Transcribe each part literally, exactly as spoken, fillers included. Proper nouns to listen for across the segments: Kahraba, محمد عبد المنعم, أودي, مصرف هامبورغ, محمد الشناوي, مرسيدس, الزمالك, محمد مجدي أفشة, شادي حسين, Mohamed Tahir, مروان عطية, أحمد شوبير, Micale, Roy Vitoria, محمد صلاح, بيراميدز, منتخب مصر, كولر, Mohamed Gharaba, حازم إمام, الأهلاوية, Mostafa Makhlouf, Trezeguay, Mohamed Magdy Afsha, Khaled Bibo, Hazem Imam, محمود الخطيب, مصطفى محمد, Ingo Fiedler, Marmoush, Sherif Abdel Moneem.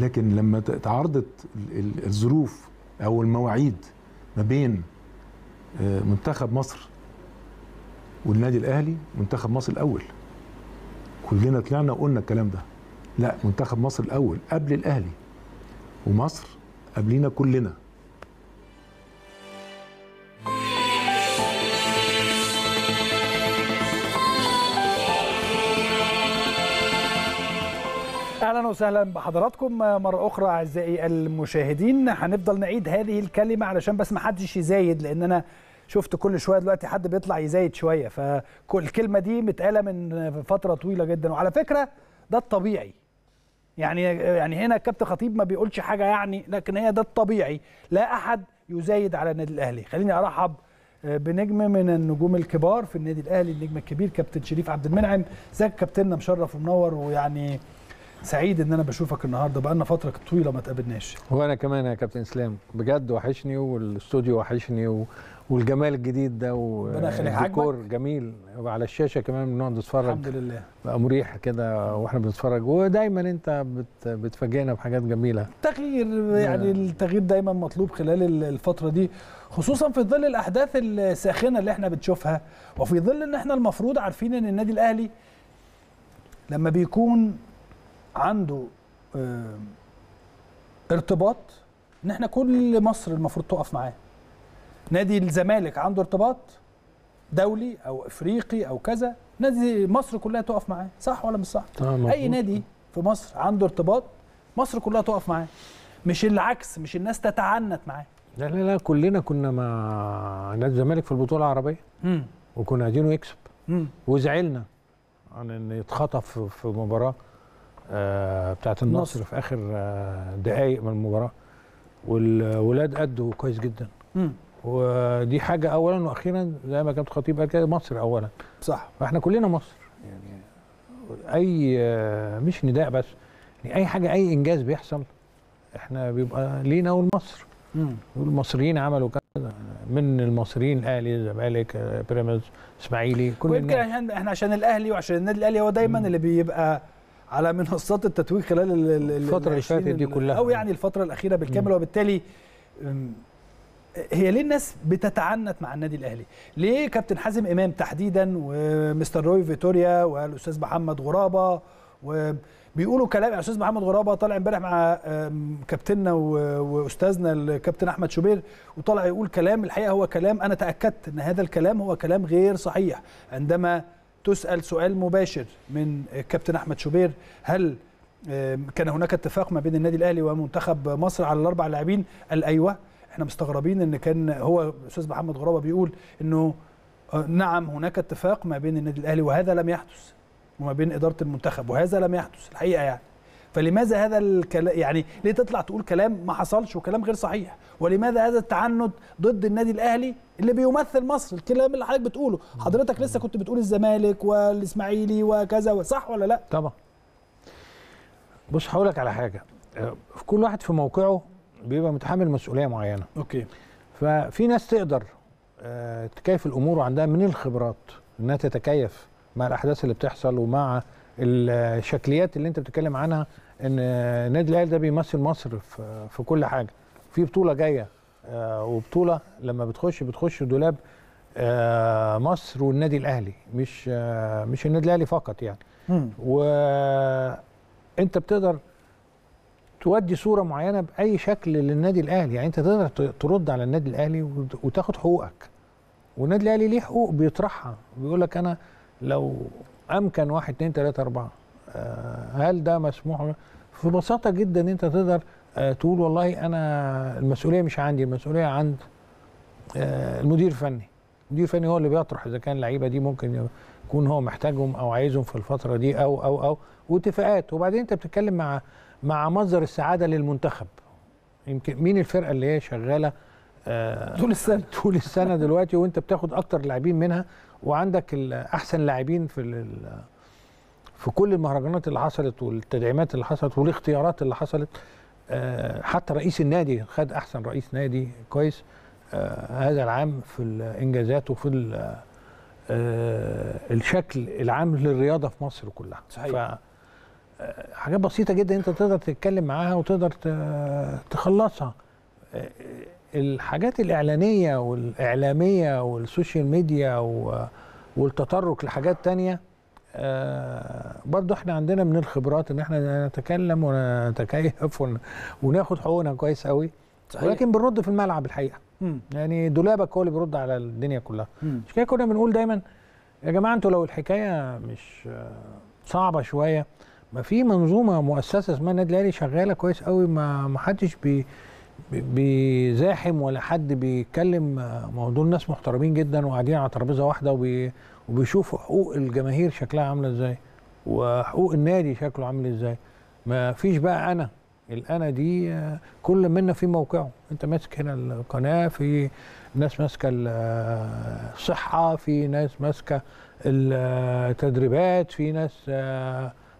لكن لما تعارضت الظروف او المواعيد ما بين منتخب مصر والنادي الاهلي، منتخب مصر الاول، كلنا طلعنا وقلنا الكلام ده، لا منتخب مصر الاول قبل الاهلي ومصر قبلينا كلنا. اهلا وسهلا بحضراتكم مره اخرى اعزائي المشاهدين. هنفضل نعيد هذه الكلمه علشان بس ما حدش يزايد، لان انا شفت كل شويه دلوقتي حد بيطلع يزايد شويه، فكل الكلمه دي متقاله من فتره طويله جدا، وعلى فكره ده الطبيعي. يعني يعني هنا الكابتن خطيب ما بيقولش حاجه يعني، لكن هي ده الطبيعي، لا احد يزايد على النادي الاهلي. خليني ارحب بنجم من النجوم الكبار في النادي الاهلي، النجم الكبير كابتن شريف عبد المنعم. ازيك كابتننا؟ مشرف ومنور، ويعني سعيد ان انا بشوفك النهارده، بقالنا فتره طويله ما اتقابلناش. وانا كمان يا كابتن اسلام، بجد وحشني، والاستوديو وحشني، و... والجمال الجديد ده، والديكور جميل على الشاشه كمان، بنقعد نتفرج الحمد لله، بقى مريح كده واحنا بنتفرج، ودايما انت بت... بتفاجئنا بحاجات جميله. التغيير يعني التغيير دايما مطلوب خلال الفتره دي، خصوصا في ظل الاحداث الساخنه اللي احنا بنشوفها، وفي ظل ان احنا المفروض عارفين ان النادي الاهلي لما بيكون عنده اه ارتباط، ان احنا كل مصر المفروض تقف معاه. نادي الزمالك عنده ارتباط دولي او افريقي او كذا، نادي مصر كلها تقف معاه، صح ولا مش صح؟ اي نادي في مصر عنده ارتباط مصر كلها تقف معاه، مش العكس، مش الناس تتعنت معاه. لا لا لا، كلنا كنا مع نادي الزمالك في البطوله العربيه، امم وكنا عايزينه يكسب، امم وزعلنا عن ان يتخطف في مباراه بتاعة النصر في آخر دقايق من المباراة، والولاد أدوا كويس جدا. مم. ودي حاجة أولا وأخيرا زي ما كابتن خطيب قال كده، مصر أولا، صح، فإحنا كلنا مصر يعني. أي مش نداء بس يعني، أي حاجة، أي إنجاز بيحصل إحنا بيبقى لينا ولمصر، والمصريين عملوا كده، من المصريين الاهلي، الزمالك، بيراميدز، إسماعيلي، كل الناس. عشان إحنا عشان الأهلي وعشان النادي الأهلي هو دايما مم. اللي بيبقى على منصات التتويج خلال الفترة اللي فاتت دي كلها، أو يعني الفترة الأخيرة بالكامل. وبالتالي هي ليه الناس بتتعنت مع النادي الأهلي؟ ليه كابتن حازم إمام تحديدا، ومستر روي فيتوريا، والأستاذ محمد غرابة، وبيقولوا كلام. الأستاذ محمد غرابة طالع امبارح مع كابتننا وأستاذنا الكابتن أحمد شوبير، وطالع يقول كلام الحقيقة هو كلام، أنا تأكدت أن هذا الكلام هو كلام غير صحيح. عندما تسأل سؤال مباشر من الكابتن أحمد شوبير، هل كان هناك اتفاق ما بين النادي الأهلي ومنتخب مصر على الأربع لاعبين؟ قال أيوه. احنا مستغربين إن كان هو أستاذ محمد غرابة بيقول إنه نعم هناك اتفاق ما بين النادي الأهلي وهذا لم يحدث، وما بين إدارة المنتخب وهذا لم يحدث الحقيقة يعني. فلماذا هذا الكلام يعني؟ ليه تطلع تقول كلام ما حصلش وكلام غير صحيح؟ ولماذا هذا التعنت ضد النادي الاهلي اللي بيمثل مصر؟ الكلام اللي حضرتك بتقوله، حضرتك لسه كنت بتقول الزمالك والاسماعيلي وكذا، صح ولا لا؟ طبعا. بص هقول لك على حاجه، في كل واحد في موقعه بيبقى متحمل مسؤوليه معينه. اوكي. ففي ناس تقدر تكيف الامور، وعندها من الخبرات انها تتكيف مع الاحداث اللي بتحصل ومع الشكليات اللي انت بتتكلم عنها، ان النادي الاهلي ده بيمثل مصر في كل حاجه، في بطوله جايه، وبطوله لما بتخش بتخش دولاب مصر والنادي الاهلي، مش مش النادي الاهلي فقط يعني. وانت بتقدر تودي صوره معينه باي شكل للنادي الاهلي، يعني انت تقدر ترد على النادي الاهلي وتاخد حقوقك، والنادي الاهلي ليه حقوق بيطرحها، بيقول لك انا لو امكن واحد اتنين تلاته اربعه، هل ده مسموح؟ ببساطه جدا انت تقدر تقول والله انا المسؤوليه مش عندي، المسؤوليه عند المدير الفني. المدير الفني هو اللي بيطرح اذا كان اللعيبه دي ممكن يكون هو محتاجهم او عايزهم في الفتره دي او او او واتفاقات. وبعدين انت بتتكلم مع مع مصدر السعاده للمنتخب، يمكن مين الفرقه اللي هي شغاله طول السنه طول السنه دلوقتي، وانت بتاخد اكتر لاعبين منها، وعندك احسن لاعبين في في كل المهرجانات اللي حصلت، والتدعيمات اللي حصلت، والاختيارات اللي حصلت. حتى رئيس النادي خد احسن رئيس نادي كويس هذا العام في الانجازات وفي الشكل العام للرياضه في مصر كلها. صحيح. حاجات بسيطه جدا انت تقدر تتكلم معاها وتقدر تخلصها. الحاجات الاعلانيه والاعلاميه والسوشيال ميديا والتطرق لحاجات تانية برضو احنا عندنا من الخبرات ان احنا نتكلم ونتكيف وناخد حقوقنا كويس قوي، ولكن بنرد في الملعب الحقيقه. مم. يعني دولابك هو اللي بيرد على الدنيا كلها. مش كده كنا بنقول دايما يا جماعه انتوا لو الحكايه مش صعبه شويه، ما في منظومه مؤسسه اسمها النادي الاهلي شغاله كويس قوي، ما ما حدش بي بيزاحم ولا حد بيتكلم. موضوع الناس محترمين جدا وقاعدين على ترابيزه واحده وبي وبيشوفوا حقوق الجماهير شكلها عامله ازاي وحقوق النادي شكله عامل ازاي. ما فيش بقى انا الانا دي، كل منا في موقعه. انت ماسك هنا القناه، في ناس ماسكه الصحه، في ناس ماسكه التدريبات، في ناس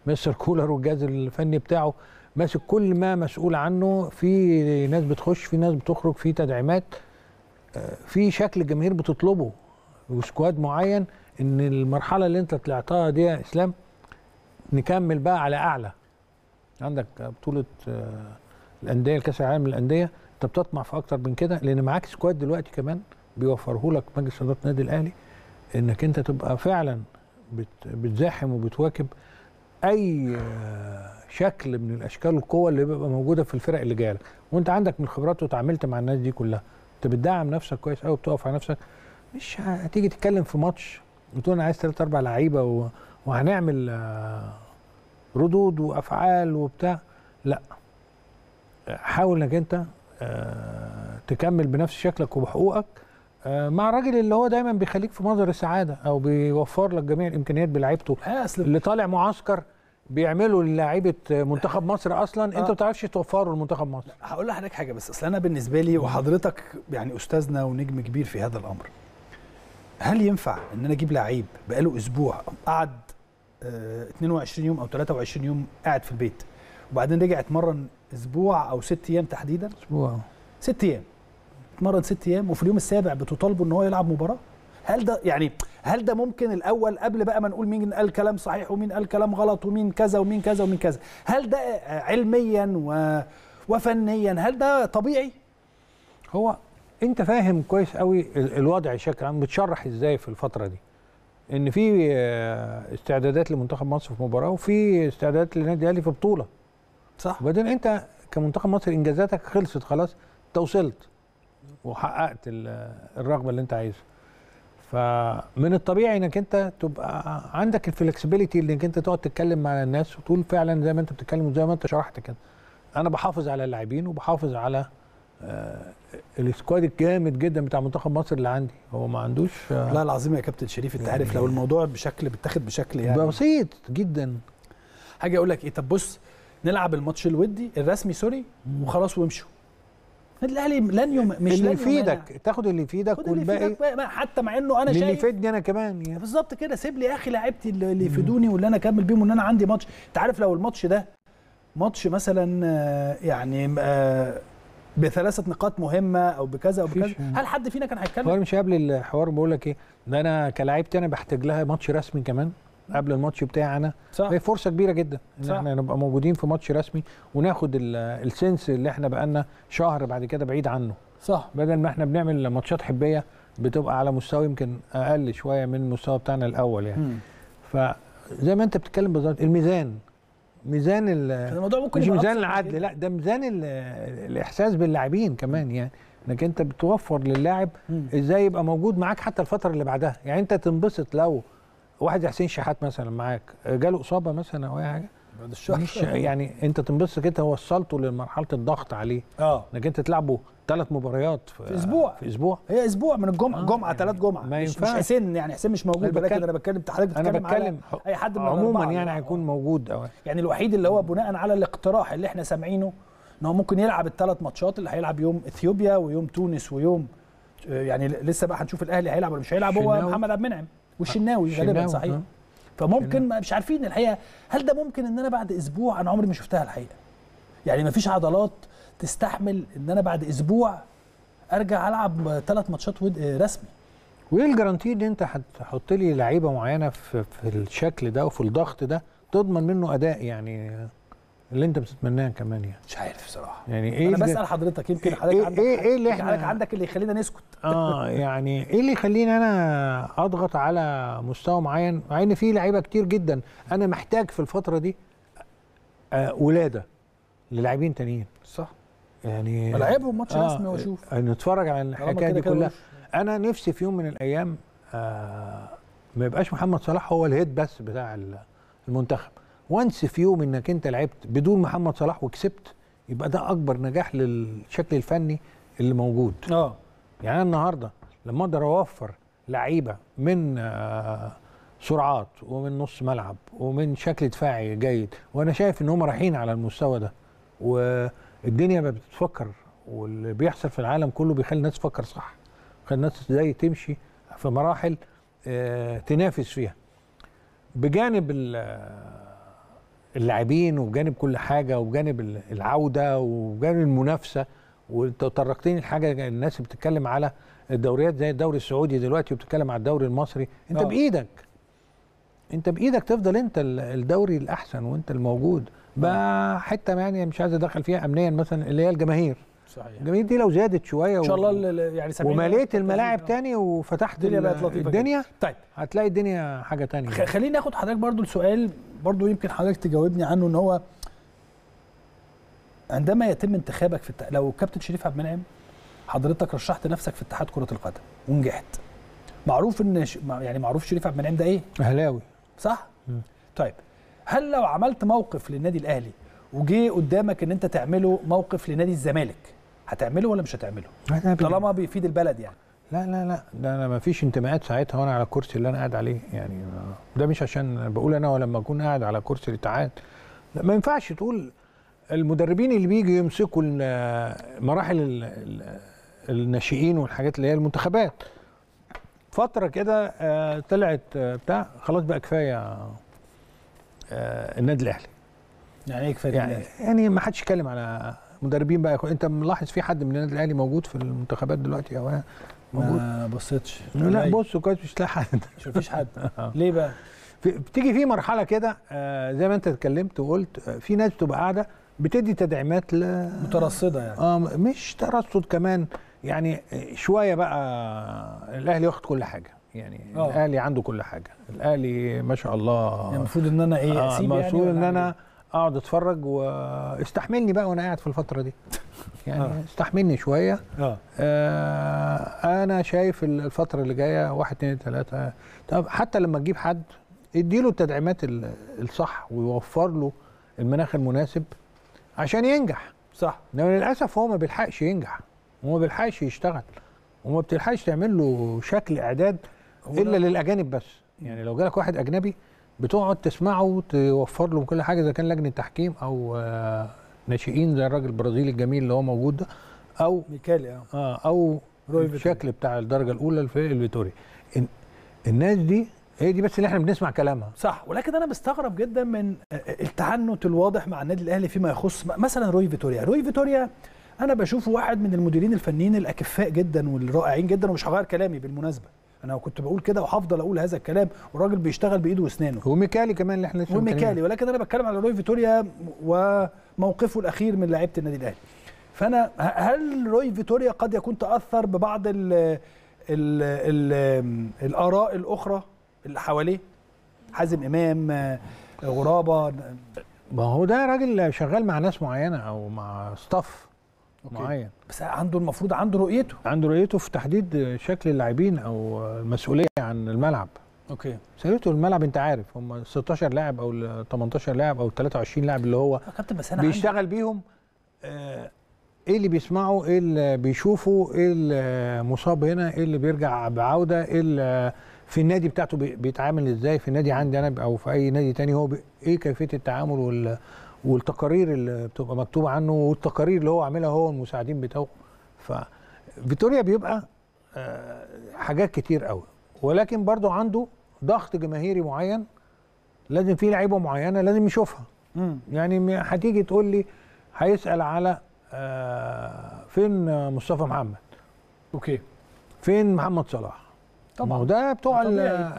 مستر كولر والجهاز الفني بتاعه ماسك كل ما مسؤول عنه. في ناس بتخش، في ناس بتخرج، في تدعيمات، في شكل الجماهير بتطلبه وسكواد معين. ان المرحله اللي انت طلعتها دي يا اسلام نكمل بقى على اعلى. عندك بطوله الانديه، الكاس العالم للانديه، انت بتطمع في اكتر من كده، لان معاك سكواد دلوقتي كمان بيوفره لك مجلس اداره النادي الاهلي، انك انت تبقى فعلا بتزاحم وبتواكب اي شكل من الاشكال والقوى اللي بيبقى موجوده في الفرق اللي جايه لك. وانت عندك من خبرات وتعاملت مع الناس دي كلها، انت بتدعم نفسك كويس قوي، بتقف على نفسك. مش هتيجي تتكلم في ماتش وتقول انا عايز ثلاث اربع لعيبه وهنعمل ردود وافعال وبتاع، لا. حاول انك انت تكمل بنفس شكلك وبحقوقك مع الراجل اللي هو دايما بيخليك في منظر السعاده او بيوفر لك جميع الامكانيات بلعيبته. اللي طالع معسكر بيعملوا لعيبه منتخب مصر اصلا، انت ما بتعرفش توفره لمنتخب مصر. هقول لحضرتك حاجه بس، اصل انا بالنسبه لي وحضرتك يعني استاذنا ونجم كبير في هذا الامر، هل ينفع ان انا اجيب لعيب بقاله اسبوع قعد اتنين وعشرين يوم او تلاتة وعشرين يوم قاعد في البيت، وبعدين رجع اتمرن اسبوع او ست ايام تحديدا؟ اسبوع ست ايام اتمرن ست ايام وفي اليوم السابع بتطالبه ان هو يلعب مباراه؟ هل ده يعني هل ده ممكن؟ الاول قبل بقى ما نقول مين قال كلام صحيح ومين قال كلام غلط ومين كذا ومين كذا ومين كذا، هل ده علميا و... وفنيا هل ده طبيعي؟ هو انت فاهم كويس قوي الوضع بشكل عام، بتشرح ازاي في الفتره دي ان في استعدادات لمنتخب مصر في مباراه وفي استعدادات للنادي الاهلي في بطوله، صح؟ وبعدين انت كمنتخب مصر انجازاتك خلصت خلاص، انت وصلت وحققت الرغبه اللي انت عايزها، فمن الطبيعي انك انت تبقى عندك الفلكسبيليتي انك انت تقعد تتكلم مع الناس وتقول فعلا زي ما انت بتتكلم وزي ما انت شرحت كده، انا بحافظ على اللاعبين وبحافظ على السكواد الجامد جدا بتاع منتخب مصر اللي عندي. هو ما عندوش آه لا العظيم يا كابتن شريف، انت عارف لو الموضوع بشكل بيتاخد بشكل يعني بسيط جدا. حاجه اقول لك ايه، طب بص نلعب الماتش الودي الرسمي سوري وخلاص وامشوا. الاهلي لن يوم مش اللي يفيدك، تاخد اللي يفيدك والباقي، حتى مع انه انا شايف اللي يفيدني انا كمان يعني. بالظبط كده، سيب لي يا اخي لعيبتي اللي يفيدوني واللي انا اكمل بيهم، وان انا عندي ماتش. انت عارف لو الماتش ده ماتش مثلا يعني آه بثلاثه نقاط مهمه او بكذا او بكذا، هل حد فينا كان هيتكلم؟ هو مش قبل الحوار بقول لك ايه، ده انا كلاعبتي انا بحتاج لها ماتش رسمي كمان قبل الماتش بتاعي انا، فهي فرصه كبيره جدا ان صح. احنا نبقى موجودين في ماتش رسمي وناخد السنس اللي احنا بقالنا شهر بعد كده بعيد عنه، صح؟ بدل ما احنا بنعمل ماتشات حبيه بتبقى على مستوى يمكن اقل شويه من المستوى بتاعنا الاول يعني. مم. فزي ما انت بتتكلم بالظبط، الميزان ميزان الموضوع ممكن مش ميزان العدل، لا ده ميزان الاحساس باللاعبين كمان يعني، انك انت بتوفر للاعب ازاي يبقى موجود معاك حتى الفتره اللي بعدها. يعني انت تنبسط لو واحد زي حسين شحات مثلا معاك جاله اصابه مثلا او اي حاجه بعد الشهر، يعني انت تنبسط انت وصلته لمرحله الضغط عليه، اه انك انت تلعبه ثلاث مباريات في, في اسبوع في اسبوع هي اسبوع من الجمعه، آه جمعه ثلاث يعني جمعه ما مش, مش حسين يعني حسين مش موجود، ولكن انا بتكلم حضرتك بتتكلم انا بتكلم اي حد من عموما يعني هيكون موجود أوي. يعني الوحيد اللي هو بناء على الاقتراح اللي احنا سامعينه ان هو ممكن يلعب الثلاث ماتشات اللي هيلعب يوم اثيوبيا ويوم تونس ويوم يعني لسه بقى هنشوف الاهلي هيلعب ولا مش هيلعب، هو محمد عبد المنعم والشناوي غالبا، صحيح؟ ها. فممكن مش عارفين الحقيقه، هل ده ممكن ان انا بعد اسبوع؟ انا عمري ما شفتها الحقيقه. يعني ما فيش عضلات تستحمل ان انا بعد اسبوع ارجع العب ثلاث ماتشات رسمي. وايه الجرانتي ان انت هتحط لي لعيبه معينه في, في الشكل ده وفي الضغط ده تضمن منه اداء يعني اللي انت بتتمناه كمان يعني. مش عارف بصراحه يعني ايه. انا بسال حضرتك يمكن حضرتك إيه عندك ايه, إيه اللي احنا عندك اللي يخلينا نسكت اه يعني ايه اللي يخليني انا اضغط على مستوى معين مع ان في لعيبه كتير جدا انا محتاج في الفتره دي آه ولاده للاعبين تانيين. صح يعني العبهم ماتش آه رسمي واشوف نتفرج على الحكايه دي كلها. انا نفسي في يوم من الايام آه ما يبقاش محمد صلاح هو الهيد بس بتاع المنتخب. وانس في يوم انك انت لعبت بدون محمد صلاح وكسبت يبقى ده اكبر نجاح للشكل الفني اللي موجود. اه يعني انا النهارده لما اقدر اوفر لعيبه من آه سرعات ومن نص ملعب ومن شكل دفاعي جيد وانا شايف ان هم رايحين على المستوى ده والدنيا ما بتفكر واللي بيحصل في العالم كله بيخلي الناس تفكر صح، بيخلي الناس ازاي تمشي في مراحل آه تنافس فيها. بجانب اللاعبين وبجانب كل حاجه وبجانب العوده وبجانب المنافسه، وانت تطرقتني لحاجه الناس بتتكلم على الدوريات زي الدوري السعودي دلوقتي وبتتكلم على الدوري المصري، انت أوه. بايدك انت بايدك تفضل انت الدوري الاحسن وانت الموجود بقى حته يعني مش عايز ادخل فيها امنيا مثلا اللي هي الجماهير. صحيح. الجماهير دي لو زادت شويه ان شاء الله يعني ومليت الملاعب تاني وفتحت الدنيا بقت لطيفه الدنيا. طيب هتلاقي الدنيا حاجه تانية. خليني اخد حضرتك برضو السؤال برضو يمكن حضرتك تجاوبني عنه، ان هو عندما يتم انتخابك في الت... لو الكابتن شريف عبد المنعم حضرتك رشحت نفسك في اتحاد كره القدم ونجحت، معروف ان ش... يعني معروف شريف عبد المنعم ده ايه؟ اهلاوي صح؟ م. طيب هل لو عملت موقف للنادي الاهلي وجه قدامك ان انت تعمله موقف لنادي الزمالك هتعمله ولا مش هتعمله؟ طالما بيفيد البلد يعني. لا لا لا ده انا ما فيش انتماءات ساعتها وانا على الكرسي اللي انا قاعد عليه يعني. ده مش عشان بقول انا ولما اكون قاعد على كرسي الاتحاد ما ينفعش تقول المدربين اللي بيجوا يمسكوا مراحل الناشئين والحاجات اللي هي المنتخبات فتره كده طلعت بتاع خلاص بقى كفايه النادي الاهلي. يعني ايه كفايه يعني, يعني ما حدش يتكلم على مدربين بقى. انت ملاحظ في حد من النادي الاهلي موجود في المنتخبات دلوقتي او انا موجود؟ ما بصيتش. لا بص كويس مش تلاقي حد. مفيش حد. ليه بقى؟ في بتيجي في مرحله كده آه زي ما انت اتكلمت وقلت في ناس بتبقى قاعده بتدي تدعيمات ل مترصده يعني. اه مش ترصد كمان يعني شويه بقى. الاهلي واخد كل حاجه يعني. أوه. الاهلي عنده كل حاجه. الاهلي ما شاء الله المفروض يعني ان انا ايه آه اسيب يعني. المفروض ان انا اقعد اتفرج واستحملني بقى وانا قاعد في الفتره دي يعني. آه. استحملني شويه. آه. آه انا شايف الفتره اللي جايه واحد اتنين تلاته. طب حتى لما تجيب حد اديله التدعيمات الصح ويوفر له المناخ المناسب عشان ينجح. صح. انما للاسف هو ما بيلحقش ينجح وما بيلحقش يشتغل وما بتلحقش تعمل له شكل اعداد الا للاجانب بس يعني. لو جالك واحد اجنبي بتقعد تسمعه وتوفر له كل حاجه اذا كان لجنه تحكيم او ناشئين زي الراجل البرازيلي الجميل اللي هو موجود ده او ميكالي اه او روي الشكل بتاع الدرجه الاولى الفريق الفيتوري. الناس دي هي دي بس اللي احنا بنسمع كلامها. صح. ولكن انا بستغرب جدا من التعنت الواضح مع النادي الاهلي فيما يخص مثلا روي فيتوريا. روي فيتوريا انا بشوفه واحد من المديرين الفنيين الاكفاء جدا والرائعين جدا، ومش هغير كلامي بالمناسبه، انا كنت بقول كده وهفضل اقول هذا الكلام، والراجل بيشتغل بايده واسنانه. وميكالي كمان اللي احنا وميكالي. ولكن انا بتكلم على روي فيتوريا وموقفه الاخير من لعيبه النادي الاهلي. فانا هل روي فيتوريا قد يكون تاثر ببعض ال ال ال الاراء الاخرى اللي حواليه؟ حازم امام، غرابه. ما هو ده راجل شغال مع ناس معينه او مع ستاف معين، بس عنده المفروض عنده رؤيته عنده رؤيته في تحديد شكل اللاعبين او المسؤوليه عن الملعب. اوكي. سيرته الملعب انت عارف هم ستاشر لاعب او تمنتاشر لاعب او تلاتة وعشرين لاعب اللي هو بيشتغل بيهم. آه ايه اللي بيسمعه، ايه اللي بيشوفه، ايه المصاب هنا، ايه اللي بيرجع بعوده، ايه اللي في النادي بتاعته بيتعامل ازاي، في النادي عندي انا او في اي نادي تاني هو ايه كيفيه التعامل وال والتقارير اللي بتبقى مكتوبه عنه والتقارير اللي هو عاملها هو والمساعدين بتوعه. ففيتوريا بيبقى حاجات كتير قوي، ولكن برضو عنده ضغط جماهيري معين، لازم في لعيبه معينه لازم يشوفها. مم. يعني هتيجي تقول لي هيسال على فين مصطفى محمد، اوكي، فين محمد صلاح، طبعا. ما ده بتوع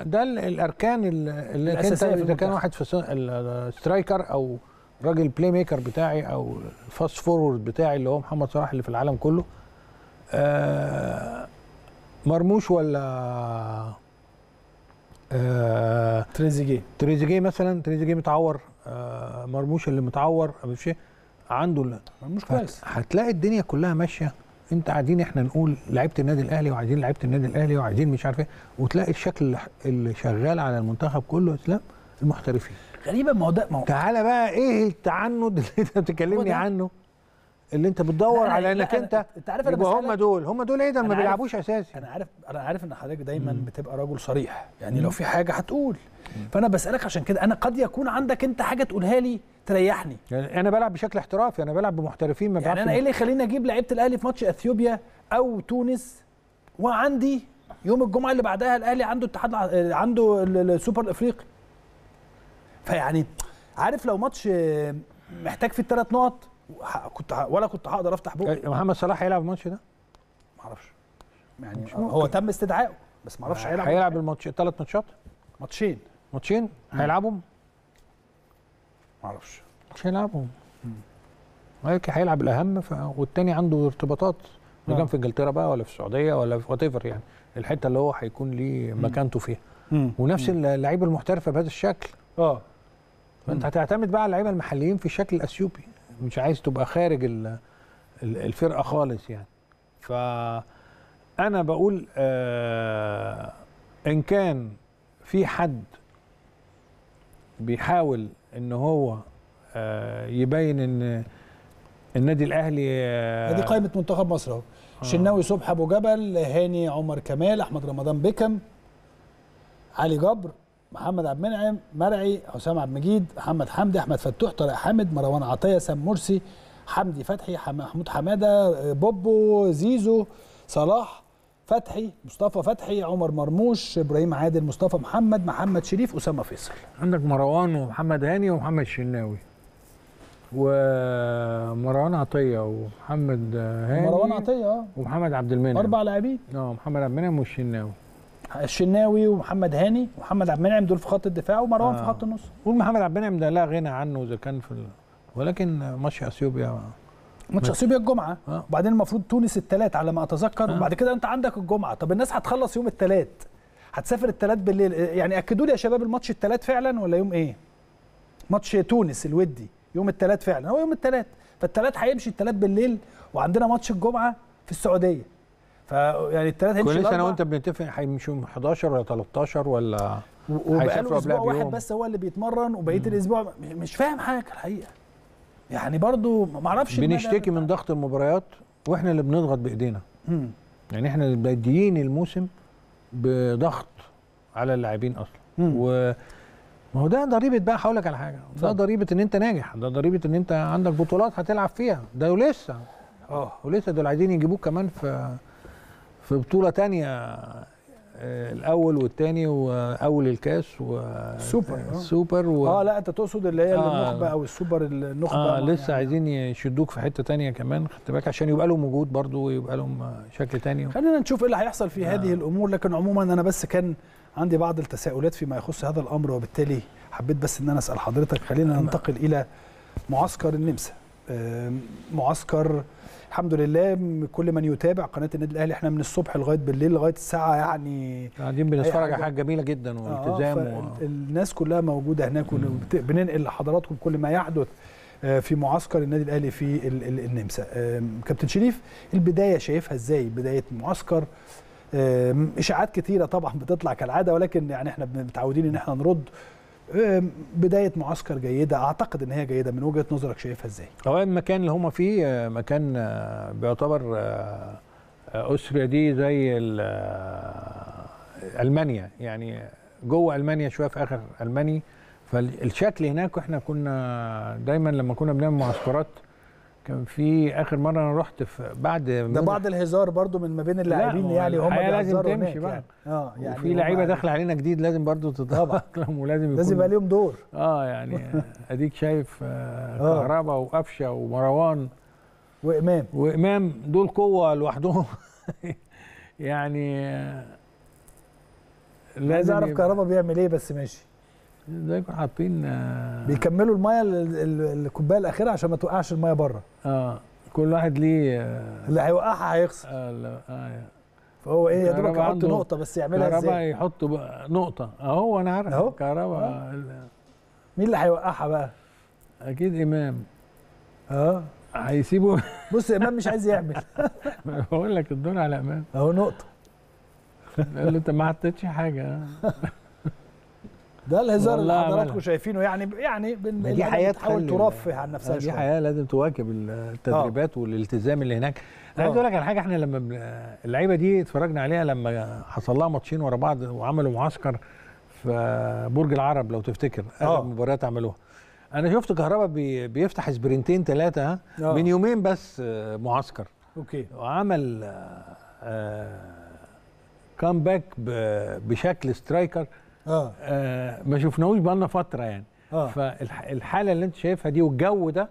ده الاركان اللي كانت اذا كان واحد في السترايكر او الراجل بلاي ميكر بتاعي او الفاست فورورد بتاعي اللي هو محمد صلاح اللي في العالم كله، آه مرموش ولا آه تريزيجيه تريزيجيه مثلا، تريزيجيه متعور، آه مرموش اللي متعور مش عنده مرموش كويس، هتلاقي الدنيا كلها ماشيه. انت قاعدين احنا نقول لعيبه النادي الاهلي وعايزين لعيبه النادي الاهلي وعايزين مش عارف ايه، وتلاقي الشكل اللي شغال على المنتخب كله اسلام المحترفين غريبه. ما هو ده ما تعالى بقى ايه التعند اللي انت بتكلمني عنه اللي انت بتدور على انك انت يبقى هم دول هم دول ايه ده ما بيلعبوش اساسي. انا عارف انا عارف ان حضرتك دايما مم. بتبقى راجل صريح يعني مم. لو في حاجه هتقول، فانا بسالك عشان كده. انا قد يكون عندك انت حاجه تقولها لي تريحني. يعني انا بلعب بشكل احترافي، انا بلعب بمحترفين، ما بلعبش يعني انا ايه اللي يخليني اجيب لعيبه الاهلي في ماتش اثيوبيا او تونس وعندي يوم الجمعه اللي بعدها الاهلي عنده اتحاد عنده السوبر الافريقي؟ فيعني عارف لو ماتش محتاج فيه ثلاث نقط كنت ولا كنت هقدر افتح بوقي. محمد صلاح هيلعب الماتش ده؟ ما اعرفش يعني هو تم استدعائه بس ما اعرفش هيلعب هيلعب الماتش ثلاث ماتشات ماتشين ماتشين هيلعبهم؟ ما اعرفش مش هيلعبهم. هيلعب الاهم ف... والثاني عنده ارتباطات اذا كان في انجلترا بقى ولا في السعوديه ولا في وات ايفر، يعني الحته اللي هو هيكون ليه مكانته فيها. مم. ونفس اللعيبه المحترفه بهذا الشكل اه فانت هتعتمد بقى على اللعيبه المحليين في الشكل الاثيوبي، مش عايز تبقى خارج الفرقه خالص يعني. فانا بقول آه ان كان في حد بيحاول ان هو آه يبين ان النادي الاهلي آه دي قائمه منتخب مصر اهو، شناوي صبحي ابو جبل، هاني عمر كمال، احمد رمضان بكم، علي جبر، محمد عبد المنعم، مرعي، حسام عبد المجيد، محمد حمدي، احمد فتوح، طارق حامد، مروان عطيه، سام مرسي، حمدي فتحي، محمود حماده، بوبو، زيزو، صلاح، فتحي، مصطفى فتحي، عمر مرموش، ابراهيم عادل، مصطفى محمد، محمد شريف، اسامه فيصل. عندك مروان ومحمد هاني ومحمد الشناوي ومروان عطيه ومحمد هاني ومروان عطيه اه ومحمد عبد المنعم، اربع لاعبين اه محمد عبد المنعم والشناوي الشناوي ومحمد هاني ومحمد عبد المنعم دول في خط الدفاع، ومروان آه. في خط النص. قول محمد عبد المنعم ده لا غنى عنه اذا كان في ال... ولكن ماتش اثيوبيا ماتش اثيوبيا الجمعه آه. وبعدين المفروض تونس الثلاث على ما اتذكر آه. وبعد كده انت عندك الجمعه. طب الناس هتخلص يوم الثلاث، هتسافر الثلاث بالليل. يعني اكدوا لي يا شباب الماتش الثلاث فعلا ولا يوم ايه؟ ماتش تونس الودي يوم الثلاث فعلا، هو يوم الثلاث، فالثلاث هيمشي الثلاث بالليل وعندنا ماتش الجمعه في السعوديه. يعني الثلاث هيمشي كل سنه أنا وانت بنتفق هيمشوا حداشر ولا تلتاشر ولا هيسافروا قبلها بيوم. واحد بس هو اللي بيتمرن وبقيه الاسبوع مش فاهم حاجه الحقيقه. يعني برضو ما اعرفش بنشتكي من ضغط المباريات واحنا اللي بنضغط بايدينا. مم. يعني احنا اللي باديين الموسم بضغط على اللاعبين اصلا. مم. و ما هو ده ضريبه بقى. هقول لك على حاجه، ده ضريبه ان انت ناجح، ده ضريبه ان انت عندك بطولات هتلعب فيها، ده ولسه اه ولسه دول عايزين يجيبوك كمان في في بطولة تانية الأول والتاني وأول الكاس والسوبر السوبر و... اه لا أنت تقصد اللي هي آه النخبة أو السوبر النخبة اه لسه يعني. عايزين يشدوك في حتة تانية كمان، خد بالك، عشان يبقى لهم وجود برضه ويبقى لهم شكل تاني. خلينا نشوف إيه اللي هيحصل في آه. هذه الأمور. لكن عموما أنا بس كان عندي بعض التساؤلات فيما يخص هذا الأمر، وبالتالي حبيت بس إن أنا أسأل حضرتك. خلينا آه. ننتقل إلى معسكر النمسا. آه معسكر الحمد لله كل من يتابع قناه النادي الاهلي، احنا من الصبح لغايه بالليل لغايه الساعه يعني قاعدين بنتفرج على حاجه جميله جدا والتزام آه و... الناس كلها موجوده هناك، وبننقل لحضراتكم كل ما يحدث في معسكر النادي الاهلي في النمسا. كابتن شريف، البدايه شايفها ازاي؟ بدايه معسكر اشاعات كثيره طبعا بتطلع كالعاده، ولكن يعني احنا متعودين ان احنا نرد. بداية معسكر جيدة، أعتقد إن هي جيدة. من وجهة نظرك شايفها إزاي؟ أولا المكان اللي هم فيه مكان بيعتبر أسرة دي زي ألمانيا، يعني جوه ألمانيا شوية في آخر ألماني، فالشكل هناك. وإحنا كنا دايما لما كنا بنعمل معسكرات كان في آخر مرة أنا رحت بعد ده بعض الهزار برضو من ما بين اللاعبين، يعني هم لازم تمشي بقى اه يعني في لعيبة داخلة علينا جديد لازم برضو تتأقلم ولازم يكون لازم يبقى ليهم دور اه يعني أديك شايف آه كهربا وقفشة ومروان وإمام وإمام دول قوة لوحدهم يعني عايز اعرف كهربا بيعمل ايه بس. ماشي زي يكون حاطين بيكملوا الميه الكوبايه الاخيره عشان ما توقعش الميه بره. اه كل واحد ليه آه اللي هيوقعها هيخسر. اه لا اه فهو ايه يا دوبك يحط نقطه بس يعملها ازاي؟ كهربا يحط نقطه اهو. انا عارف اهو كهربا آه. مين اللي هيوقعها بقى؟ اكيد امام. اه هيسيبه. بص امام مش عايز يعمل. بقول لك الدور على امام اهو نقطه. قال له انت ما حطيتش حاجه. ده الهزار اللي حضراتكم شايفينه يعني يعني دي حياه تحاول ترفه عن نفسها. دي حياه لازم تواكب التدريبات أوه. والالتزام اللي هناك. انا عايز اقول لك على حاجه، احنا لما اللعيبه دي اتفرجنا عليها لما حصل لها ماتشين ورا بعض وعملوا معسكر في برج العرب لو تفتكر اخر مباريات عملوها. انا شفت كهربا بيفتح سبرنتين ثلاثه من يومين بس معسكر. اوكي. وعمل آه كامباك بشكل سترايكر آه. آه ما شفناهوش بقالنا فتره يعني آه. فالحاله اللي انت شايفها دي والجو ده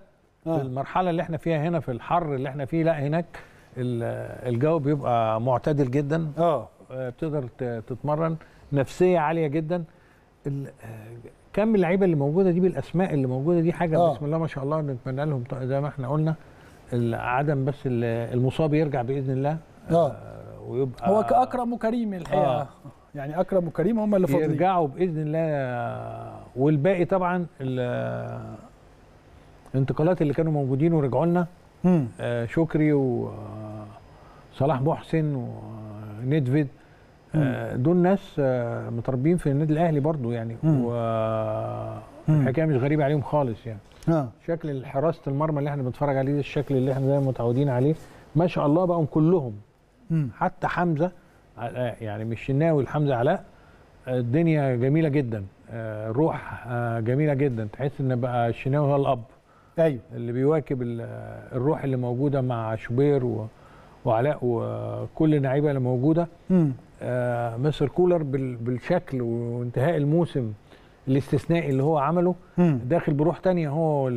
آه. في المرحله اللي احنا فيها هنا في الحر اللي احنا فيه، لا هناك الجو بيبقى معتدل جدا اه بتقدر تتمرن، نفسيه عاليه جدا. كم اللعيبه اللي موجوده دي بالاسماء اللي موجوده دي حاجه آه. بسم الله ما شاء الله، نتمنى لهم زي ما احنا قلنا عدم بس المصاب يرجع باذن الله آه. ويبقى هو كأكرم وكريم الحقيقه آه. يعني اكرم وكريم هم اللي فاضلين يرجعوا باذن الله، والباقي طبعا الانتقالات اللي كانوا موجودين ورجعوا لنا آه شكري وصلاح محسن وندفيد آه دول ناس آه متربيين في النادي الاهلي برضو يعني، والحكايه مش غريبه عليهم خالص يعني آه. شكل حراسه المرمى اللي احنا بنتفرج عليه ده الشكل اللي احنا دايما متعودين عليه ما شاء الله بقوا كلهم مم. حتى حمزه يعني مش الشناوي لحمزه علاء، الدنيا جميله جدا، الروح جميله جدا، تحس ان بقى الشناوي هو الاب. ايوه اللي بيواكب الروح اللي موجوده مع شوبير وعلاء وكل اللعيبه اللي موجوده. آه مستر كولر بالشكل وانتهاء الموسم الاستثنائي اللي هو عمله مم. داخل بروح ثانيه هو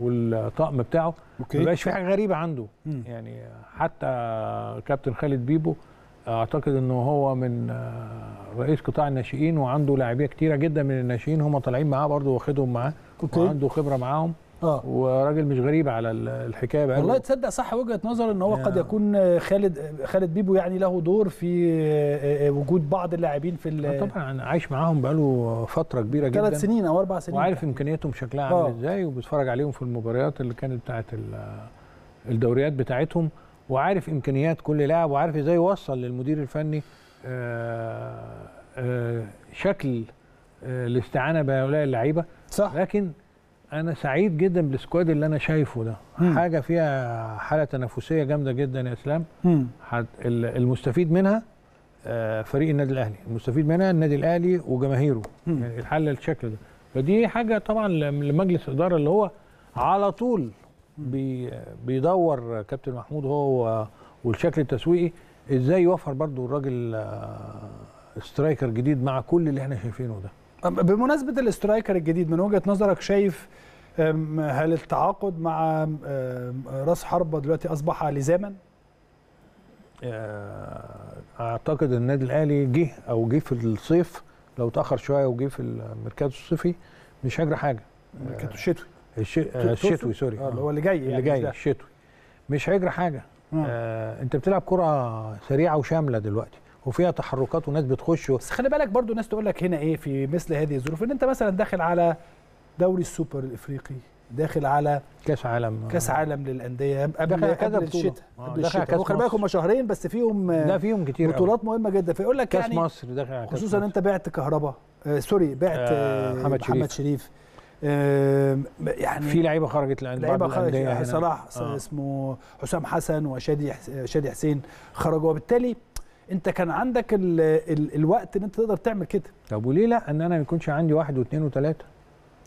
والطقم بتاعه، ما بقاش في حاجه غريبه عنده مم. يعني حتى كابتن خالد بيبو اعتقد انه هو من رئيس قطاع الناشئين وعنده لاعبيه كتيره جدا من الناشئين هم طالعين معاه برضه واخدهم معاه وعنده خبره معاهم آه. وراجل مش غريب على الحكايه بقى والله. تصدق صح وجهه نظر ان هو آه. قد يكون خالد خالد بيبو يعني له دور في وجود بعض اللاعبين في آه طبعا عايش معاهم بقاله فتره كبيره جدا، ثلاث سنين او اربع سنين، وعارف امكانياتهم شكلها عامل آه. ازاي، وبيتفرج عليهم في المباريات اللي كانت بتاعه الدوريات بتاعتهم، وعارف امكانيات كل لاعب، وعارف ازاي يوصل للمدير الفني آآ آآ شكل آآ الاستعانه بهؤلاء اللعيبه. صح. لكن انا سعيد جدا بالسكواد اللي انا شايفه ده مم. حاجه فيها حاله تنافسيه جامده جدا يا اسلام. المستفيد منها فريق النادي الاهلي، المستفيد منها النادي الاهلي وجماهيره يعني الحاله الشكل ده، فدي حاجه طبعا لمجلس الاداره اللي هو على طول بيدور كابتن محمود هو والشكل التسويقي ازاي يوفر برضو الراجل سترايكر جديد مع كل اللي احنا شايفينه ده. بمناسبه الاسترايكر الجديد من وجهه نظرك، شايف هل التعاقد مع راس حربه دلوقتي اصبح لزاما؟ اعتقد النادي الاهلي جه او جه في الصيف، لو تاخر شويه وجه في الميركاتو الصيفي مش هجرى حاجه. الميركاتو الشتوي الشتوي سوري اللي هو اللي جاي اللي يعني جاي الشتوي مش هيجرى حاجه. آه انت بتلعب كره سريعه وشامله دلوقتي وفيها تحركات وناس بتخش و... بس خلي بالك برضو ناس تقول لك هنا ايه في مثل هذه الظروف ان انت مثلا داخل على دوري السوبر الافريقي، داخل على كاس عالم كاس عالم للانديه قبل كذا بطوله قبل الشتاء، وخلي بالك هم شهرين بس فيهم ده فيهم كتير بطولات مهمه جدا، فيقول لك كاس يعني مصر داخل على كاس خصوصا مصر. انت بعت كهربا آه سوري بعت آه محمد, محمد شريف يعني في لعيبه خرجت لان لعيبه خرجت صلاح آه. اسمه حسام حسن وشادي شادي حسين خرجوا، وبالتالي انت كان عندك ال ال الوقت ان انت تقدر تعمل كده. طب وليه لا ان انا ما يكونش عندي واحد واثنين وثلاثه؟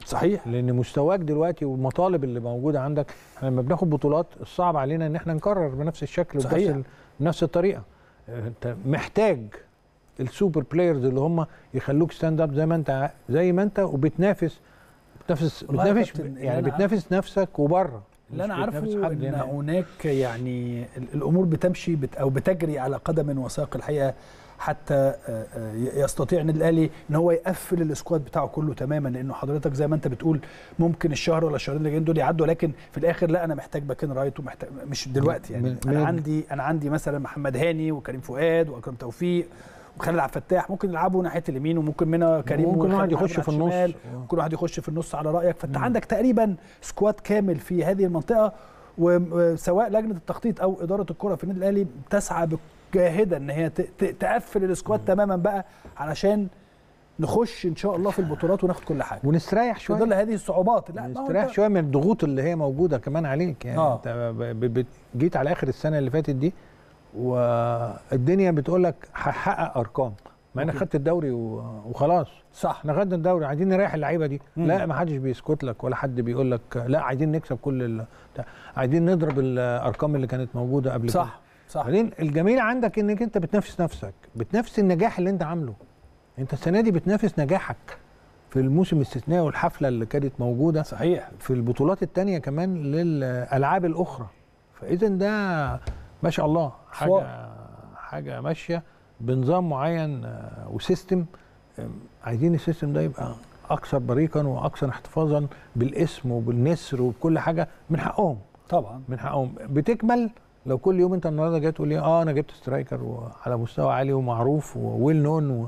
صحيح، لان مستواك دلوقتي والمطالب اللي موجوده عندك، احنا لما بناخد بطولات الصعب علينا ان احنا نكرر بنفس الشكل وبنفس نفس الطريقه. انت محتاج السوبر بلايرز اللي هم يخلوك ستاند اب زي ما انت زي ما انت وبتنافس بتنافس بتنافس يعني بتنافس نفسك وبره. اللي انا عارفه ان هناك يعني الامور بتمشي بت او بتجري على قدم وساق الحقيقه حتى يستطيع النادي الاهلي ان هو يقفل الاسكواد بتاعه كله تماما، لانه حضرتك زي ما انت بتقول ممكن الشهر ولا الشهرين اللي جايين دول يعدوا، لكن في الاخر لا انا محتاج باكين رايت ومحتاج، مش دلوقتي يعني، انا عندي انا عندي مثلا محمد هاني وكريم فؤاد واكرم توفيق وخالد عبد الفتاح ممكن يلعبوا ناحيه اليمين، وممكن منا كريم ممكن واحد يخش في النص، ممكن واحد يخش في النص على رايك. فانت عندك تقريبا سكواد كامل في هذه المنطقه، وسواء لجنه التخطيط او اداره الكره في النادي الاهلي بتسعى جاهدا ان هي تقفل الاسكواد تماما بقى علشان نخش ان شاء الله في البطولات وناخد كل حاجه ونستريح شويه في ظل هذه الصعوبات. لا نستريح شويه من الضغوط اللي هي موجوده كمان عليك يعني. آه. انت جيت على اخر السنه اللي فاتت دي والدنيا بتقول لك هحقق ارقام، ما انا خدت الدوري وخلاص. صح، انا خدت الدوري، عايزين نريح اللعيبه دي. مم. لا ما حدش بيسكت لك ولا حد بيقول لك لا عايزين نكسب كل ال... عايزين نضرب الارقام اللي كانت موجوده قبل. صح كده. صح. بعدين الجميل عندك انك انت بتنافس نفسك، بتنافس النجاح اللي انت عامله. انت السنه دي بتنافس نجاحك في الموسم الاستثنائي والحفله اللي كانت موجوده. صحيح. في البطولات الثانيه كمان للالعاب الاخرى. فاذا ده ما شاء الله حاجه صح. حاجه ماشيه بنظام معين وسيستم، عايزين السيستم ده يبقى اكثر بريقا واكثر احتفاظا بالاسم وبالنسر وبكل حاجه. من حقهم طبعا، من حقهم. بتكمل لو كل يوم انت النهارده جاي تقول لي اه انا جبت سترايكر وعلى مستوى عالي ومعروف وويل نون و...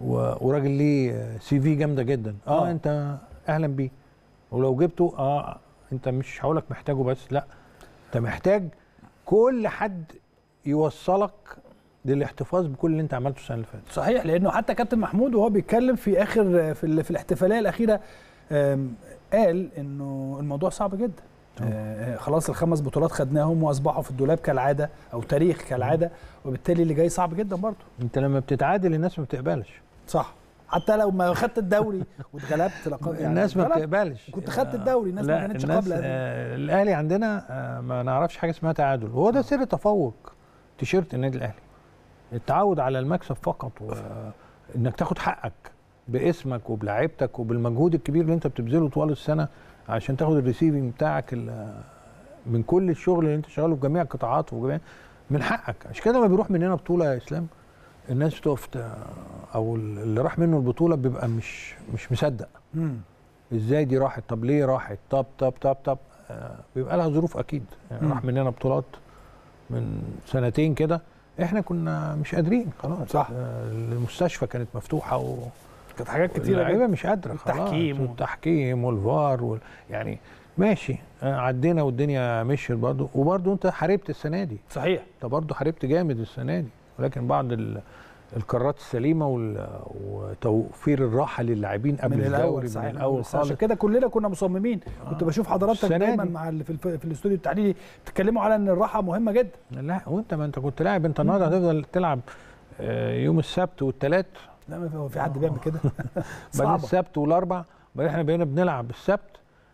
و... وراجل ليه سي في جامده جدا، اه انت اهلا بيه. ولو جبته اه انت مش هقول لك محتاجه بس، لا انت محتاج كل حد يوصلك للاحتفاظ بكل اللي انت عملته السنه اللي فاتت. صحيح، لانه حتى كابتن محمود وهو بيتكلم في اخر في, في الاحتفاليه الاخيره قال انه الموضوع صعب جدا. آه خلاص الخمس بطولات خدناهم واصبحوا في الدولاب كالعاده او تاريخ كالعاده، وبالتالي اللي جاي صعب جدا برضه. انت لما بتتعادل الناس ما بتقبلش. صح، حتى لو ما خدت الدوري واتغلبت لقب يعني الناس ما بتقبلش. كنت خدت الدوري الناس ما كانتش قابله. آه الاهلي عندنا آه ما نعرفش حاجه اسمها تعادل، وهو ده سر تفوق تيشيرت النادي الاهلي. التعود على المكسب فقط، وانك تاخد حقك باسمك وبلاعيبتك وبالمجهود الكبير اللي انت بتبذله طوال السنه عشان تاخد الريسيفنج بتاعك من كل الشغل اللي انت شغاله في جميع القطاعات وجميع من حقك. عشان كده ما بيروح مننا بطوله يا اسلام الناس بتقف، او اللي راح منه البطوله بيبقى مش مش مصدق. امم ازاي دي راحت؟ طب ليه راحت؟ طب طب طب طب آه بيبقى لها ظروف اكيد يعني. راح مننا بطولات من سنتين كده احنا كنا مش قادرين خلاص. صح، آه المستشفى كانت مفتوحه و كانت حاجات كتيرة اللعيبة مش قادرة خلاص. التحكيم والتحكيم والفار وال... يعني ماشي عدينا والدنيا مشيت برضه. وبرضه أنت حاربت السنة دي. صحيح، أنت برضه حاربت جامد السنة دي، ولكن بعض ال... القرارات السليمة وال... وتوفير الراحة للاعبين قبل من الدوري من الأول خالص. عشان كده كلنا كنا مصممين. آه. كنت بشوف حضرتك دايما مع ال... في, الف... في الاستوديو التحليلي بتتكلموا على إن الراحة مهمة جدا. لا وأنت ما أنت كنت لاعب، أنت النهارده هتفضل تلعب يوم السبت والثلاث. لا ما هو في حد بيعمل كده. بعدين السبت والاربع، بعدين احنا بقينا بنلعب السبت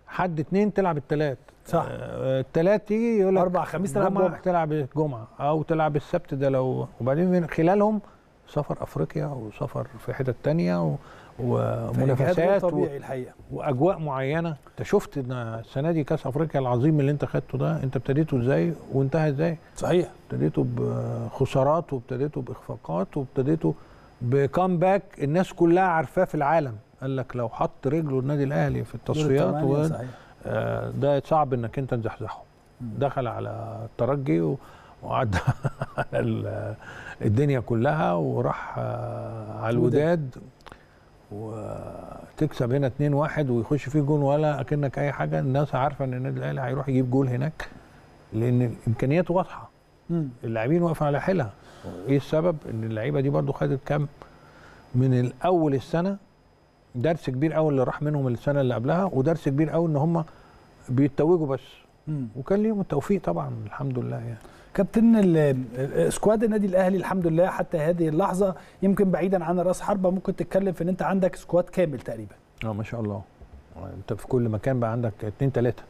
حد اثنين تلعب الثلاث. صح، الثلاث تيجي يقول لك اربع خميس تلعب جمعه، تلعب الجمعه او تلعب السبت ده لو. وبعدين خلالهم سفر افريقيا وسفر في حتت ثانيه ومنافسات طبيعي الحقيقه واجواء معينه. انت شفت السنه دي كاس افريقيا العظيم اللي انت خدته ده، انت ابتديته ازاي وانتهى ازاي. صحيح، ابتديته بخسارات وابتديته باخفاقات وابتديته بكامباك الناس كلها عارفاه في العالم. قال لك لو حط رجله النادي الاهلي في التصفيات و... آه ده صعب انك انت تزحزحه. دخل على الترجي وعدى على الدنيا كلها وراح آه على الوداد وتكسب هنا اتنين واحد ويخش فيه جون ولا اكنك اي حاجه. الناس عارفه ان النادي الاهلي هيروح يجيب جول هناك لان امكانياته واضحه، اللاعبين واقفين على حيلها. ايه السبب؟ ان اللعيبه دي برضو خدت كام من الاول السنه درس كبير قوي اللي راح منهم السنه اللي قبلها، ودرس كبير قوي ان هم بيتوجوا بس. مم. وكان ليهم التوفيق طبعا الحمد لله يعني. كابتن سكواد النادي الاهلي الحمد لله حتى هذه اللحظه يمكن بعيدا عن راس حربه ممكن تتكلم في ان انت عندك سكواد كامل تقريبا. اه ما شاء الله، انت في كل مكان بقى عندك اتنين تلاته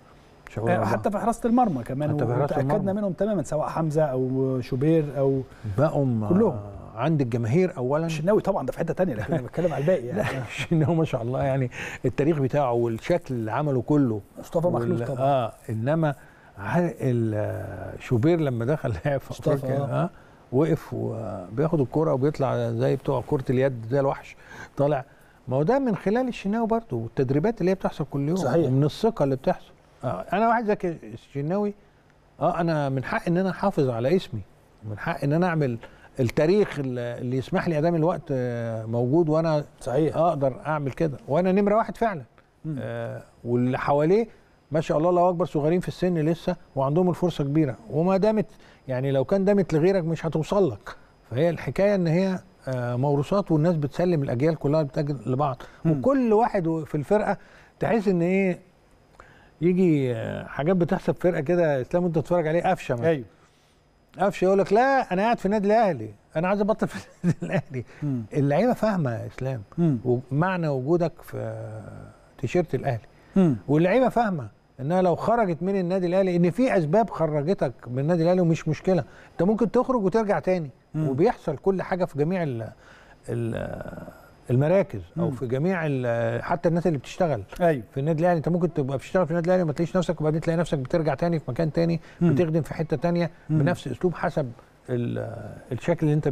حتى في حراسه المرمى كمان، وتاكدنا منهم تماما سواء حمزه او شوبير او بقوا كلهم عند الجماهير اولا. الشناوي طبعا ده في حته ثانيه، لكن انا بتكلم على الباقي يعني. الشناوي ما شاء الله يعني التاريخ بتاعه والشكل اللي عمله كله مصطفى مخلوف طبعا. اه انما شوبير لما دخل لعب في افريقيا اه وقف وبياخد الكرة وبيطلع زي بتوع كرة اليد زي الوحش طالع. ما هو ده من خلال الشناوي برضه والتدريبات اللي هي بتحصل كل يوم. صحيح. ومن الثقة اللي بتحصل. آه أنا واحد زي الشناوي اه أنا من حق إن أنا أحافظ على اسمي، من حق إن أنا أعمل التاريخ اللي يسمح لي ادام الوقت موجود وانا صحيح اقدر اعمل كده، وانا نمره واحد فعلا. آه واللي حواليه ما شاء الله الله اكبر صغيرين في السن لسه وعندهم الفرصه كبيره، وما دامت يعني لو كان دامت لغيرك مش هتوصل لك. فهي الحكايه ان هي آه موروثات، والناس بتسلم الاجيال كلها بتاجل لبعض. مم. وكل واحد في الفرقه تحس ان ايه يجي حاجات بتحسب فرقه كده اسلام انت تتفرج عليه قفشه مثلا. ايوه قفشه يقول لك لا انا قاعد في النادي الاهلي، انا عايز ابطل في النادي الاهلي. اللعيبه فاهمه يا اسلام مم. ومعنى وجودك في تيشيرت الاهلي، واللعيبه فاهمه انها لو خرجت من النادي الاهلي ان في اسباب خرجتك من النادي الاهلي ومش مشكله، انت ممكن تخرج وترجع تاني. مم. وبيحصل كل حاجه في جميع ال ال المراكز او مم. في جميع حتى الناس اللي بتشتغل. أيوه. في النادي الاهلي انت ممكن تبقى بتشتغل في النادي الاهلي وما تلاقيش نفسك، وبعدين تلاقي نفسك بترجع تاني في مكان تاني، مم. بتخدم في حته تانيه مم. بنفس اسلوب حسب الشكل اللي انت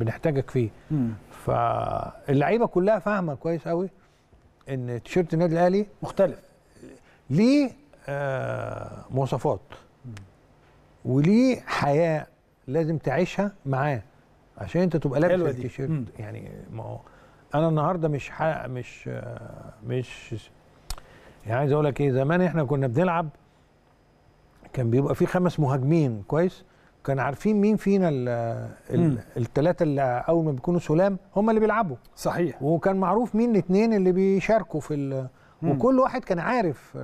بنحتاجك فيه. مم. فاللعيبه كلها فاهمه كويس قوي ان تيشيرت النادي الاهلي مختلف ليه آه مواصفات وليه حياه لازم تعيشها معاه عشان انت تبقى لابس التيشيرت. يعني ما هو انا النهارده مش حق مش مش يعني عايز اقول لك ايه، زمان احنا كنا بنلعب كان بيبقى في خمس مهاجمين كويس، كان عارفين مين فينا الثلاثه اللي اول ما بيكونوا سلام هم اللي بيلعبوا. صحيح. وكان معروف مين الاثنين اللي بيشاركوا في، وكل واحد كان عارف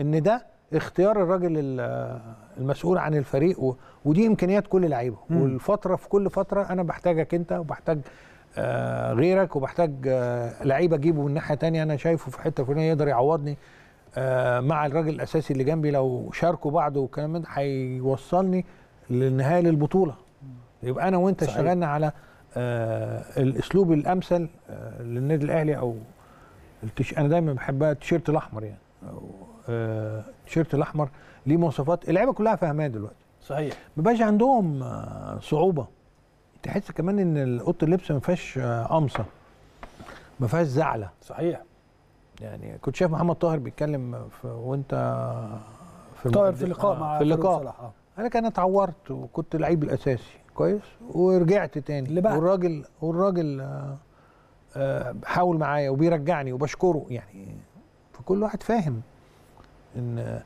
ان ده اختيار الراجل المسؤول عن الفريق، ودي امكانيات كل لعيبه، والفتره في كل فتره انا بحتاجك انت وبحتاج آه غيرك وبحتاج آه لعيبه اجيبه من ناحيه ثانيه انا شايفه في حته فلانيه يقدر يعوضني آه مع الراجل الاساسي اللي جنبي، لو شاركوا بعض والكلام ده هيوصلني للنهايه للبطوله. يبقى انا وانت اشتغلنا على آه الاسلوب الامثل آه للنادي الاهلي، او التش... انا دايما بحبها التيشيرت الاحمر، يعني التيشيرت آه الاحمر ليه مواصفات اللعيبه كلها فاهماها دلوقتي. صحيح. ما بقاش عندهم آه صعوبه، تحس كمان ان اوضه اللبس ما فيهاش قمصه، ما فيهاش زعله. صحيح. يعني كنت شايف محمد طاهر بيتكلم وانت في طاهر في اللقاء آه مع في اللقاء صلاح. اه انا كان اتعورت وكنت اللعيب الاساسي كويس ورجعت تاني، والراجل والراجل آه آه حاول معايا وبيرجعني وبشكره. يعني فكل واحد فاهم ان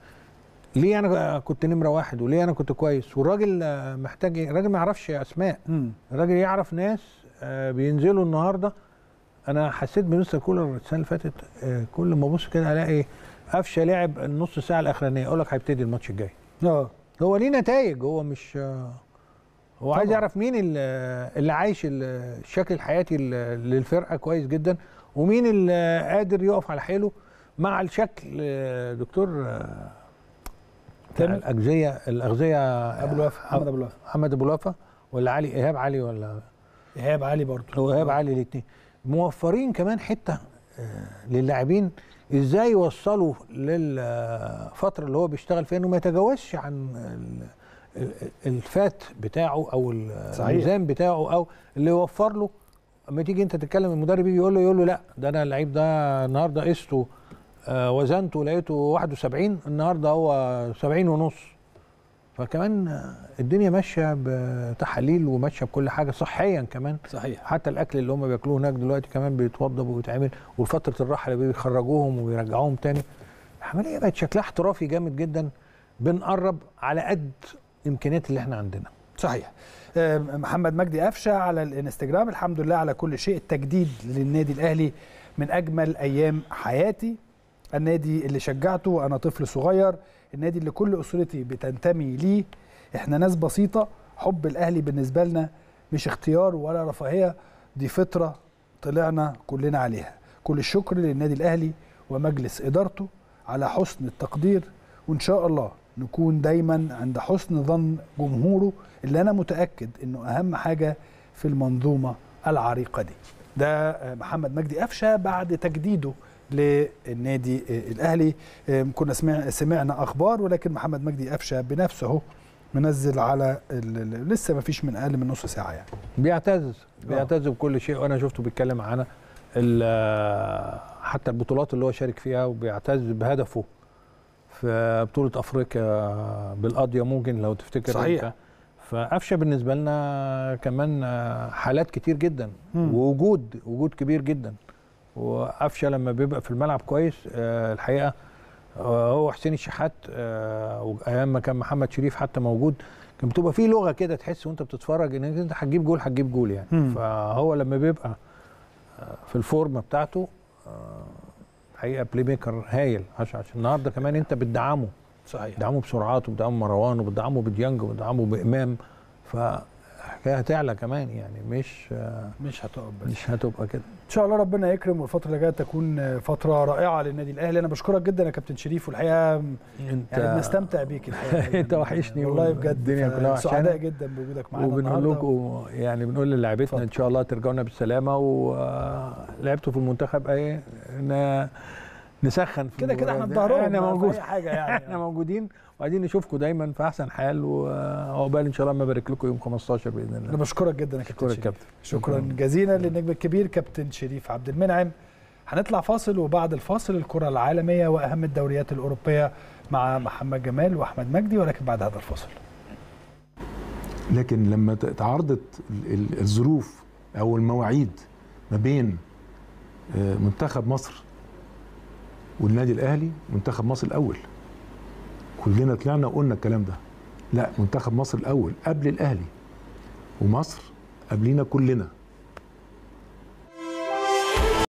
ليه انا كنت نمره واحد وليه انا كنت كويس، والراجل محتاج ايه؟ الراجل ما يعرفش اسماء، الراجل يعرف ناس بينزلوا النهارده. انا حسيت بمستر كولر السنه اللي فاتت كل ما ابص كده الاقي قفشه لعب النص ساعه الاخرانيه اقول لك هيبتدي الماتش الجاي. اه هو ليه نتائج، هو مش هو عايز يعرف مين اللي عايش الشكل الحياتي للفرقه كويس جدا، ومين اللي قادر يقف على حيله مع الشكل. دكتور الاغذيه الاغذيه ابو الوفا محمد ابو الوفا محمد ابو الوفا ولا علي ايهاب علي ولا ايهاب علي برضه هو ايهاب علي الاثنين موفرين كمان حته للاعبين ازاي يوصلوا للفتره اللي هو بيشتغل فيها انه ما يتجاوزش عن الفات بتاعه او الميزان بتاعه، او اللي يوفر له اما تيجي انت تتكلم المدرب يجي يقول له يقول له لا ده انا اللعيب ده النهارده قسته آه وزنته لقيته واحد وسبعين النهارده هو سبعين ونص. فكمان الدنيا ماشيه بتحاليل وماشيه بكل حاجه صحيا كمان. صحيح. حتى الاكل اللي هم بياكلوه هناك دلوقتي كمان بيتوضب وبيتعمل، وفتره الراحه اللي بيخرجوهم وبيرجعوهم تاني. العمليه بقت شكلها احترافي جامد جدا، بنقرب على قد الامكانيات اللي احنا عندنا. صحيح. محمد مجدي أفشة على الانستجرام: الحمد لله على كل شيء، التجديد للنادي الاهلي من اجمل ايام حياتي، النادي اللي شجعته وأنا طفل صغير، النادي اللي كل أسرتي بتنتمي ليه، إحنا ناس بسيطة، حب الأهلي بالنسبة لنا مش اختيار ولا رفاهية، دي فطرة طلعنا كلنا عليها. كل الشكر للنادي الأهلي ومجلس إدارته على حسن التقدير، وإن شاء الله نكون دايما عند حسن ظن جمهوره اللي أنا متأكد إنه أهم حاجة في المنظومة العريقة دي. ده محمد مجدي أفشة بعد تجديده للنادي الاهلي. كنا سمعنا اخبار، ولكن محمد مجدي أفشة بنفسه منزل على لسه ما فيش من اقل من نص ساعه يعني. بيعتزز بيعتز بكل شيء، وانا شفته بيتكلم عن حتى البطولات اللي هو شارك فيها، وبيعتز بهدفه في بطوله افريقيا بالقضيه ممكن لو تفتكر صحيح انت. فقفشه بالنسبه لنا كمان حالات كتير جدا مم. ووجود وجود كبير جدا، وقفشه لما بيبقى في الملعب كويس الحقيقه. هو حسين الشحات وايام ما كان محمد شريف حتى موجود كان بتبقى في لغه كده تحس وانت بتتفرج ان انت هتجيب جول هتجيب جول يعني مم. فهو لما بيبقى في الفورمه بتاعته حقيقه بلاي ميكر هايل. عشان النهارده كمان انت بتدعمه صحيح، بتدعمه بسرعاته، بتدعمه مروان، وبتدعمه بديانج، وبتدعمه بامام، فالحكايه هتعلى كمان يعني، مش مش هتقف مش هتبقى كده. ان شاء الله ربنا يكرم، والفتره اللي جايه تكون فتره رائعه للنادي الاهلي. انا بشكرك جدا يا كابتن شريف، والحقيقه انت يعني بنستمتع بيك الحقيقه انت وحشني والله بجد، الدنيا كلها وحشاني، سعداء جدا بوجودك معانا وبنقول لكم يعني بنقول للاعبتنا ان شاء الله ترجعونا بالسلامه، ولعبتوا في المنتخب ايه ان نسخن في كده كده احنا الظهران احنا موجود اي حاجه يعني احنا موجودين وعايزين نشوفكم دايما في احسن حال، وعقبال ان شاء الله ما بارك لكم يوم خمستاشر باذن الله. انا بشكرك جدا يا كابتن شريف، شكرا جزيلا للنجم الكبير كابتن شريف عبد المنعم. هنطلع فاصل، وبعد الفاصل الكره العالميه واهم الدوريات الاوروبيه مع محمد جمال واحمد مجدي، ولكن بعد هذا الفاصل. لكن لما تعارضت الظروف او المواعيد ما بين منتخب مصر والنادي الاهلي، منتخب مصر الاول، كلنا طلعنا وقلنا الكلام ده، لا منتخب مصر الاول قبل الاهلي، ومصر قبلينا كلنا.